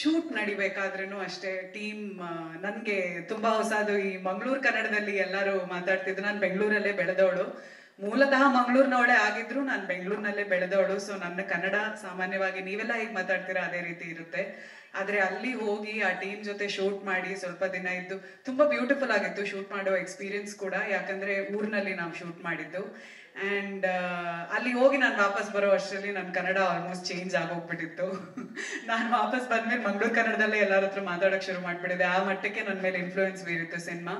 Shoot ನಡಿಬೇಕಾದ್ರೂ ಅಷ್ಟೇ team ನನಗೆ ತುಂಬಾ ಹೊಸದು. ಈ ಮಂಗಳೂರು ಕನ್ನಡದಲ್ಲಿ ಎಲ್ಲರೂ ಮಾತಾಡ್ತಿದ್ರು, ನಾನು ಬೆಂಗಳೂರಲ್ಲೇ ಬೆಳೆದವಳು, ಮೂಲತಃ ಮಂಗಳೂರಿನವಳೇ ಆಗಿದ್ರು ನಾನು ಬೆಂಗಳೂರಿನಲ್ಲೇ ಬೆಳೆದವಳು. ಸೊ ನನ್ನ ಕನ್ನಡ ಸಾಮಾನ್ಯವಾಗಿ ನೀವೆಲ್ಲ ಹೇಗೆ ಮಾತಾಡ್ತೀರಾ ಅದೇ ರೀತಿ ಇರುತ್ತೆ. ಆದರೆ ಅಲ್ಲಿ ಹೋಗಿ ಆ ಟೀಮ್ ಜೊತೆ ಶೂಟ್ ಮಾಡಿ ಸ್ವಲ್ಪ ದಿನ ಇದ್ದು ತುಂಬಾ ಬ್ಯೂಟಿಫುಲ್ ಆಗಿತ್ತು ಶೂಟ್ ಮಾಡೋ ಎಕ್ಸ್ಪೀರಿಯನ್ಸ್ ಕೂಡ, ಯಾಕಂದ್ರೆ ಊರಿನಲ್ಲಿ ನಾವು ಶೂಟ್ ಮಾಡಿದ್ದು. ಆ್ಯಂಡ್ ಅಲ್ಲಿ ಹೋಗಿ ನಾನು ವಾಪಸ್ ಬರೋ ಅಷ್ಟರಲ್ಲಿ ನನ್ನ ಕನ್ನಡ ಆಲ್ಮೋಸ್ಟ್ ಚೇಂಜ್ ಆಗೋಗ್ಬಿಟ್ಟಿತ್ತು. ನಾನು ವಾಪಸ್ ಬಂದ್ಮೇಲೆ ಮಂಗಳೂರು ಕನ್ನಡದಲ್ಲೇ ಎಲ್ಲರ ಹತ್ರ ಮಾತಾಡೋಕ್ಕೆ ಶುರು ಮಾಡಿಬಿಟ್ಟಿದೆ. ಆ ಮಟ್ಟಕ್ಕೆ ನನ್ನ ಮೇಲೆ ಇನ್ಫ್ಲೂಯೆನ್ಸ್ ಬೀರಿತ್ತು ಸಿನಿಮಾ.